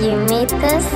You made this?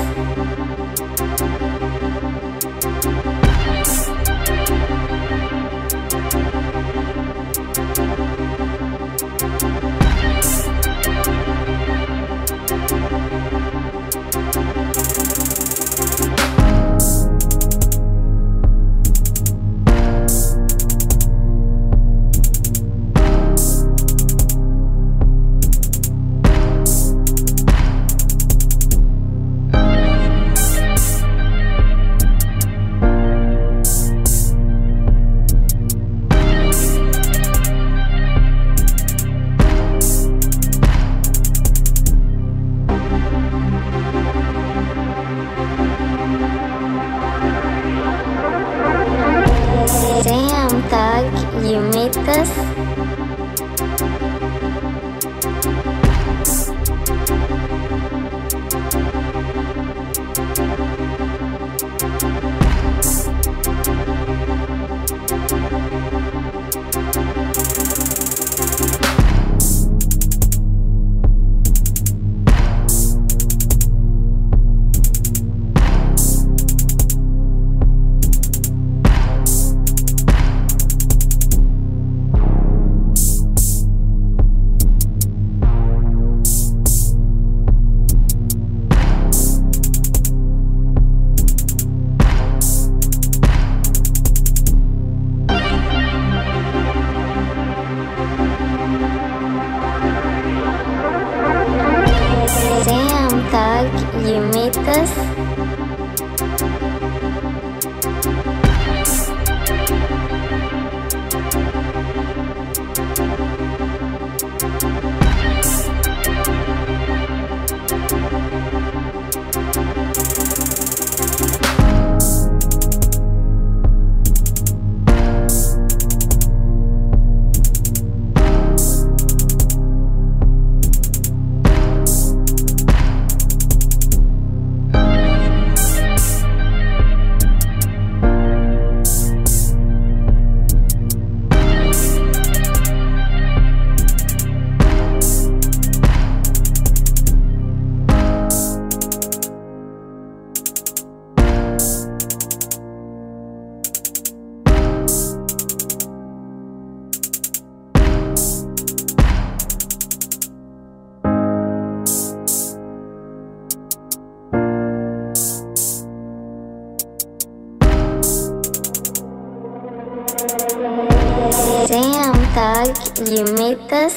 Damn, Doug, you made this? Doug, you made this? Damn, Doug, you made this?